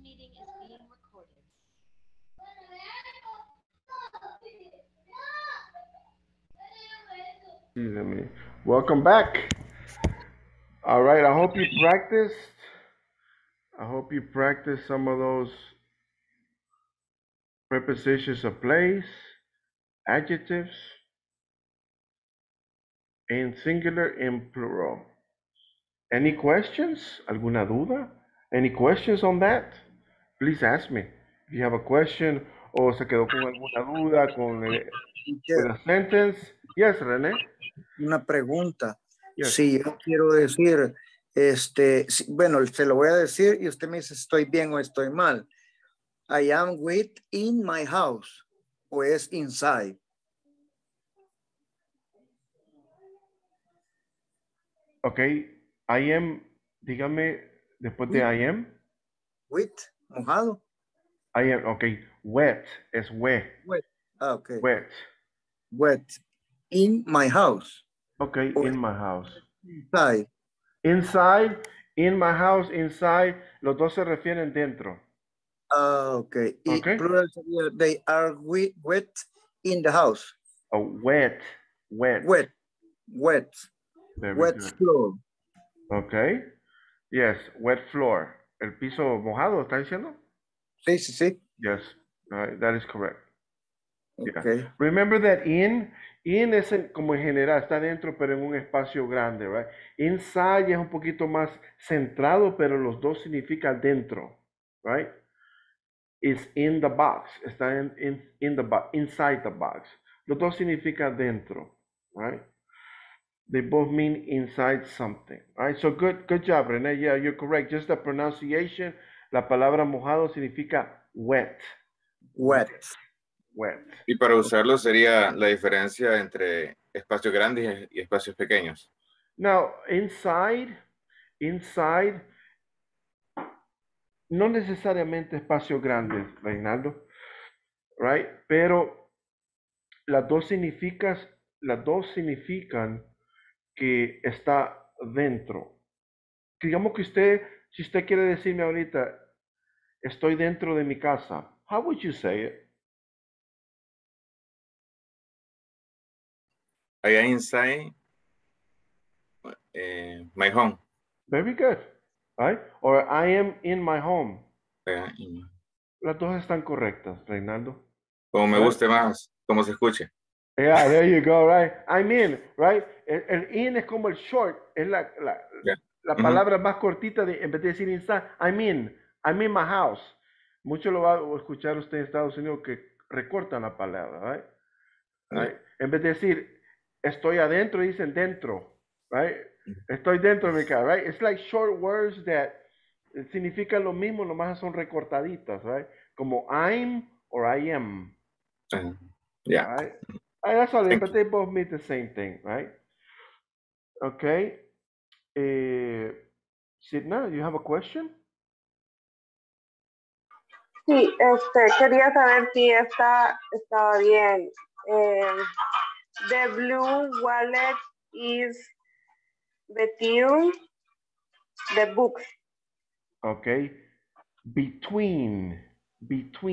Meeting is being recorded. Excuse me. Welcome back. All right. I hope you practiced. I hope you practiced some of those prepositions of place, adjectives, in singular and plural. Any questions? ¿Alguna duda? Any questions on that? Please ask me if you have a question or se quedó con alguna duda con a sentence. Yes, René. Una pregunta. Yes. Si yo quiero decir, bueno, se lo voy a decir y usted me dice estoy bien o estoy mal. I am with in my house o es inside. Ok, I am, dígame después de I am. With. Mojado. I am, okay. Wet es wet. Wet. Ah, okay. Wet. Wet. In my house. Okay, or in my house. Inside. Inside, in my house, inside. Los dos se refieren dentro. Ah, okay. Okay. Plural sería they are wet in the house. Oh, wet. Wet. Wet. Wet. Very wet good. Floor. Okay. Yes, wet floor. El piso mojado, ¿está diciendo? Sí, sí, sí. Yes, that is correct. Okay. Yeah. Remember that in es como en general, está dentro, pero en un espacio grande, right? Inside es un poquito más centrado, pero los dos significan dentro, right? It's in the box, está in the box, inside the box. Los dos significan dentro, right? They both mean inside something. All right, so good job, René. Yeah, you're correct. Just the pronunciation, la palabra mojado significa wet. Wet. Wet. Y para usarlo sería la diferencia entre espacios grandes y espacios pequeños. Now, inside, no necesariamente espacios grandes, Reinaldo, right? Pero las dos significan que está dentro. Digamos que usted, si usted quiere decirme ahorita, estoy dentro de mi casa. How would you say it? I am inside my home. Very good. Right? Or I am in my home. Las dos están correctas, Reinaldo. Como me guste más, como se escuche. Yeah, there you go, right? I'm in, right? El in es como el short, es la palabra más cortita en vez de decir inside. I'm in my house. Mucho lo va a escuchar usted en Estados Unidos que recortan la palabra, right? Right? En vez de decir estoy adentro, dicen dentro, right? Estoy dentro de mi casa, right? It's like short words that significan lo mismo, nomás son recortaditas, right? Como I'm or I am. Yeah. Right? That's all, but they both mean the same thing, right? Okay. Sidna, you have a question? Sí, quería saber si estaba bien. The blue wallet is between the books. Okay. Between. All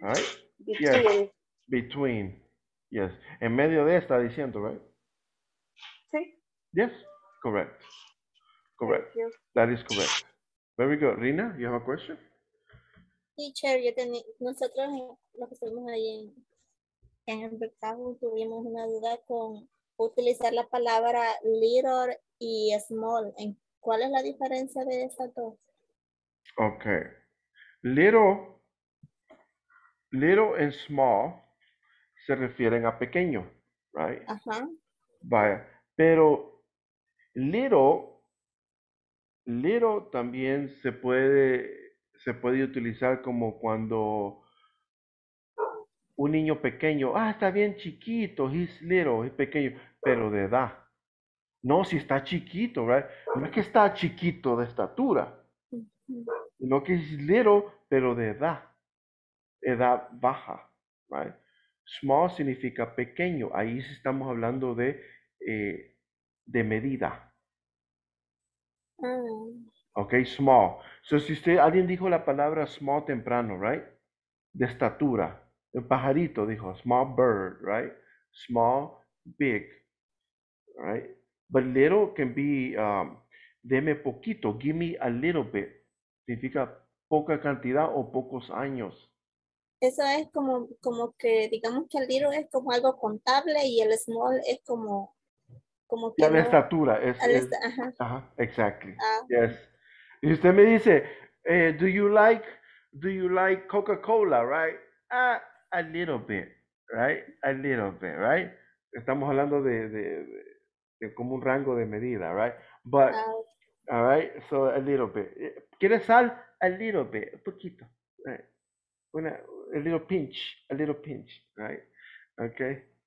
right. Between. Yes. Between, yes. En medio de está diciendo, right? Sí. Yes, correct. That is correct. Very good. Rina, you have a question? Sí, Cher, nosotros los que estuvimos ahí en el mercado tuvimos una duda con utilizar la palabra little y small. ¿Cuál es la diferencia de esas dos? Okay. Little and small se refieren a pequeño, right? Ajá. Vaya. Pero little también se puede utilizar como cuando un niño pequeño, está bien chiquito, he's little, es pequeño, pero de edad. No, si está chiquito, right? No es que está chiquito de estatura, sino que es little, pero de edad baja, right? Small significa pequeño, ahí estamos hablando de medida. Ok, small. So, si alguien dijo la palabra small temprano, right? De estatura. El pajarito dijo small bird, right? Small, big, right? But little can be, deme poquito, give me a little bit. Significa poca cantidad o pocos años. Eso es como que, digamos que el little es como algo contable y el small es como que... La estatura. Ajá. Ajá, exactly. Yes. Y usted me dice, do you like Coca-Cola, right? A little bit, right? A little bit, right? Estamos hablando de como un rango de medida, right? But, all right, so a little bit. ¿Quieres sal? A little bit, un poquito, right? A little pinch, right? Okay,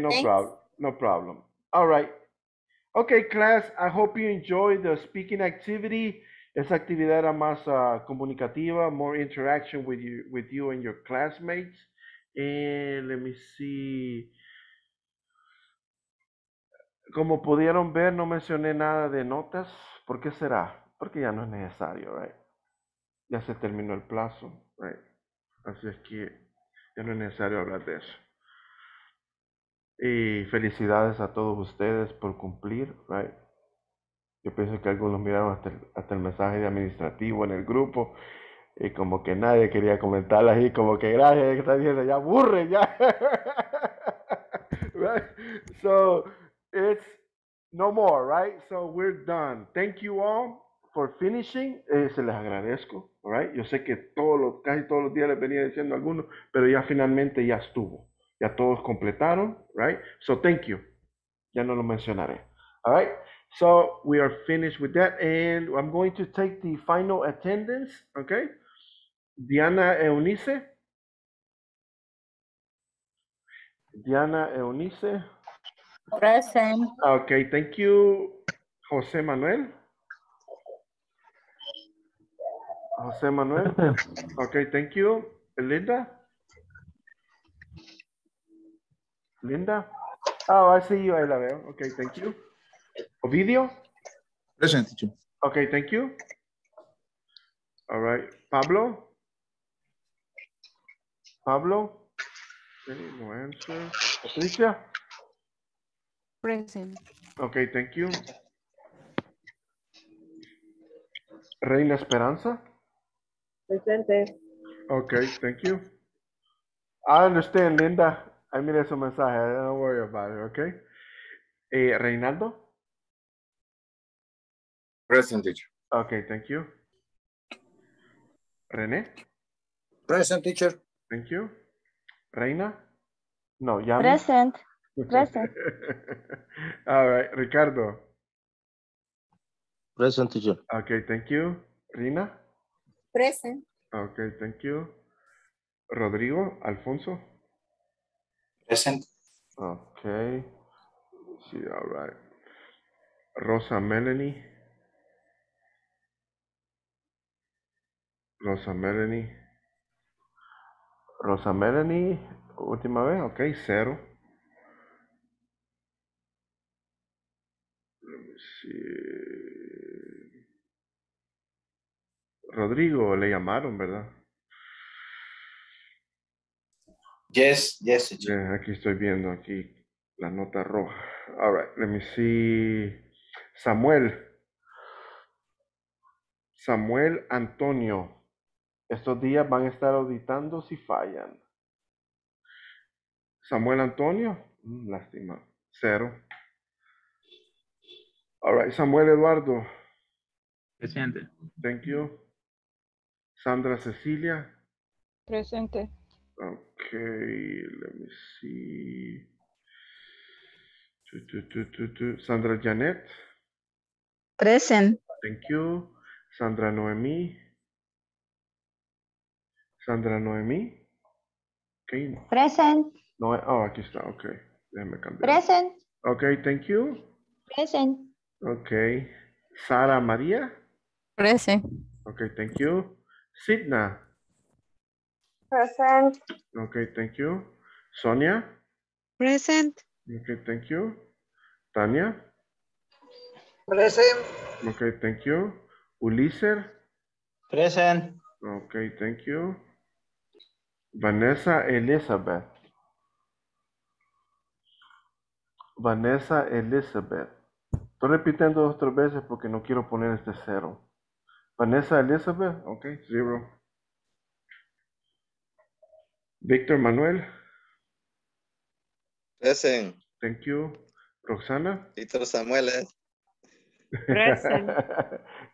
no problem. No problem. All right. Okay, class, I hope you enjoy the speaking activity. Esa actividad era más comunicativa, more interaction with you and your classmates. And let me see. Como pudieron ver, no mencioné nada de notas. ¿Por qué será? Porque ya no es necesario, right? Ya se terminó el plazo, right? Así es que ya no es necesario hablar de eso. Y felicidades a todos ustedes por cumplir, right? Yo pienso que algunos miraron hasta el mensaje de administrativo en el grupo y como que nadie quería comentar ahí, como que gracias, que está diciendo, ya aburre, ya. Right? So, it's no more, right? So, we're done. Thank you all for finishing. Se les agradezco, right? Yo sé que casi todos los días les venía diciendo algunos, pero ya finalmente ya estuvo. Ya todos completaron, right? So, thank you. Ya no lo mencionaré. All right? So, we are finished with that. And I'm going to take the final attendance, okay? Diana Eunice. Present. Okay, thank you. Jose Manuel. Okay, thank you. Linda? Oh, I see you, I love you. Okay, thank you. Ovidio? Present, teacher. Okay, thank you. All right, Pablo? Okay, no answer. Patricia? Present. Okay, thank you. Reina Esperanza? Present. Okay, thank you. I understand, Linda. I mean, that's a mensaje. Don't worry about it, okay? Reinaldo? Present, teacher. Okay, thank you. René? Present, teacher. Thank you. Reina? No, Yami? Present. All right, Ricardo? Present, teacher. Okay, thank you. Rina? Present. Okay, thank you. Rodrigo Alfonso? Present. Okay. Let's see, all right. Rosa Melanie. Última vez. Okay, cero. Let me see. Rodrigo, le llamaron, ¿verdad? Yes. Yeah, aquí estoy viendo aquí la nota roja. All right, let me see. Samuel Antonio. Estos días van a estar auditando si fallan. Samuel Antonio, lástima, cero. All right, Samuel Eduardo. Presente. Thank you. Sandra Cecilia. Presente. Okay, let me see. Sandra Jeanette. Present. Thank you. Sandra Noemi. Sandra Noemi. Okay. Present. No, oh, aquí está. Okay. Déjame cambiar. Present. Okay, thank you. Present. Okay. Sara Maria. Present. Okay, thank you. Sidna. Present. Okay, thank you. Sonia. Present. Okay, thank you. Tania. Present. Okay, thank you. Ulises. Present. Okay, thank you. Vanessa Elizabeth. Vanessa Elizabeth. Estoy repitiendo dos o tres veces porque no quiero poner este cero. Vanessa Elizabeth, okay, zero. Victor Manuel. Present. Thank you. Roxana. Victor Samuel. Present.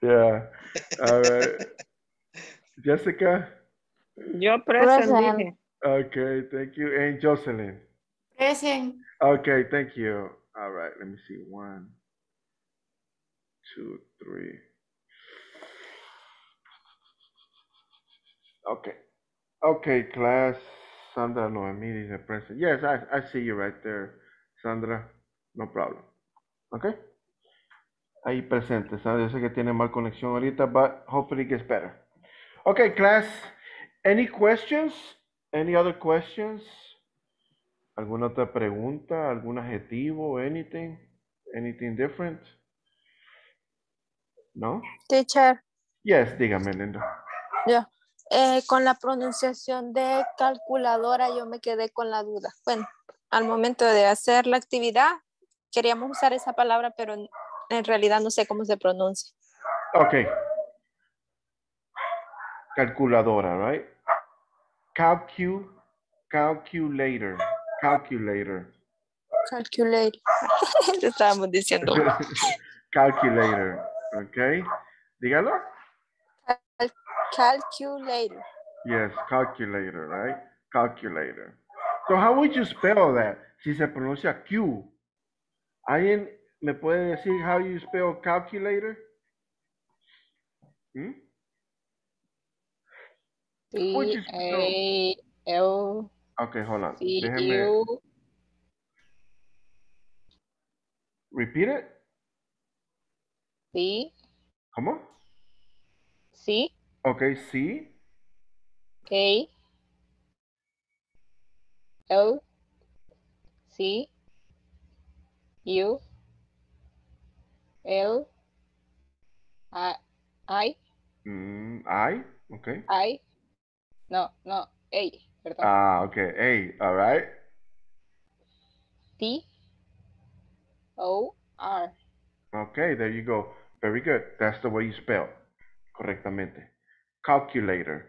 Yeah. All right. Jessica. Yo present. Okay, thank you. And Jocelyn. Present. Okay, thank you. All right, let me see. 1, 2, 3. Okay. Okay, class. Sandra Noemi is a present. Yes, I see you right there, Sandra. No problem. Okay? Ahí presente, Sandra. Yo sé que tiene mal conexión ahorita, but hopefully it gets better. Okay, class. Any questions? Any other questions? ¿Alguna otra pregunta? ¿Algún adjetivo? Anything? Anything different? No? Teacher. Yes, dígame, Linda. Yeah. Con la pronunciación de calculadora yo me quedé con la duda. Bueno, al momento de hacer la actividad queríamos usar esa palabra, pero en realidad no sé cómo se pronuncia. Ok. Calculadora, right? Calculator. Calculator. Calculator. Estábamos diciendo. Calculator. Ok. Dígalo. Calculator. Yes, calculator, right? Calculator. So how would you spell that? Si se pronuncia Q. ¿Alguien me puede decir how you spell calculator? Hmm? C-A-L. Okay, hold on. Déjeme. Repeat it. C. ¿Cómo? C. Okay, C. A. L. C. U. L. I. I. Okay. I. No. A. Perdón. Ah, okay. A. All right. T. O. R. Okay, there you go. Very good. That's the way you spell. Correctamente. Calculator,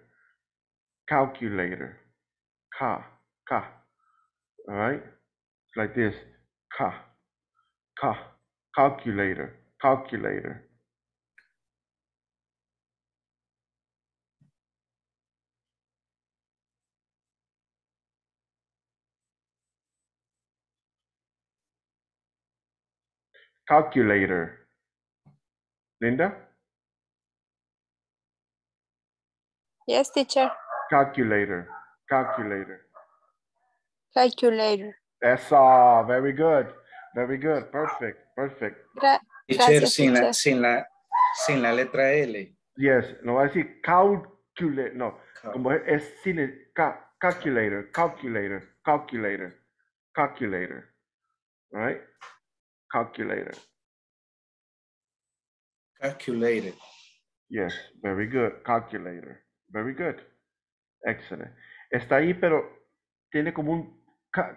ka, all right, it's like this, ka, calculator, calculator, Linda? Yes, teacher. Calculator. That's all. Very good. Perfect. Teacher, sin la letra L. Yes, no va a decir calculator, no. Como es sin el calculator. Right? Calculator. Yes, very good. Calculator. Very good. Excellent. Está ahí, pero tiene como un...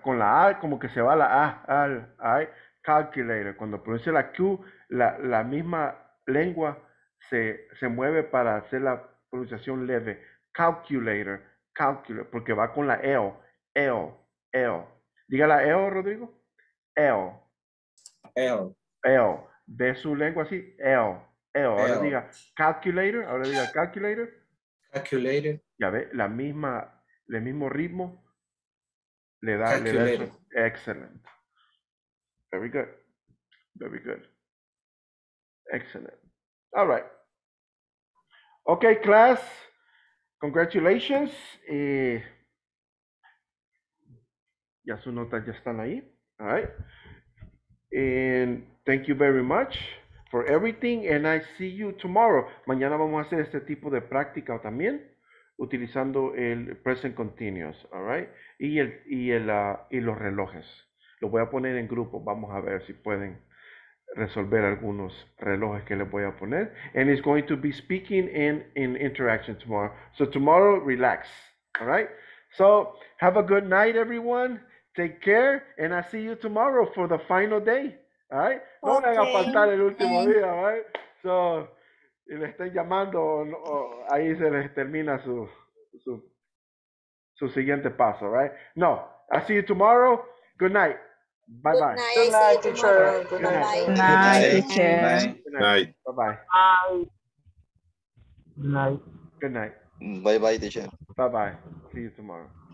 Con la A, como que se va la A. Calculator. Cuando pronuncia la Q, la misma lengua se mueve para hacer la pronunciación leve. Calculator. Porque va con la L. L. Diga la L, Rodrigo. L. Ve su lengua así. L. Ahora diga calculator, Calculator. Ya ve, la misma, el mismo ritmo le da, eso. Excellent. Very good. Very good. Excellent. All right. Okay, class. Congratulations. Ya sus notas ya están ahí. All right. And thank you very much for everything. And I see you tomorrow. Mañana vamos a hacer este tipo de práctica también, utilizando el present continuous. All right. Y los relojes. Los voy a poner en grupo. Vamos a ver si pueden resolver algunos relojes que les voy a poner. And it's going to be speaking and in interaction tomorrow. So tomorrow, relax. All right. So have a good night, everyone. Take care, and I see you tomorrow for the final day. All right. No me haga faltar el último día. All right. So, y le estén llamando, ahí se les termina su siguiente paso. All right. No. I see you tomorrow. Good night. Bye bye. Good night, teacher. Good night. Good night, teacher. Good night. Bye bye. Good night. Good night. Bye bye, teacher. Bye bye. See you tomorrow.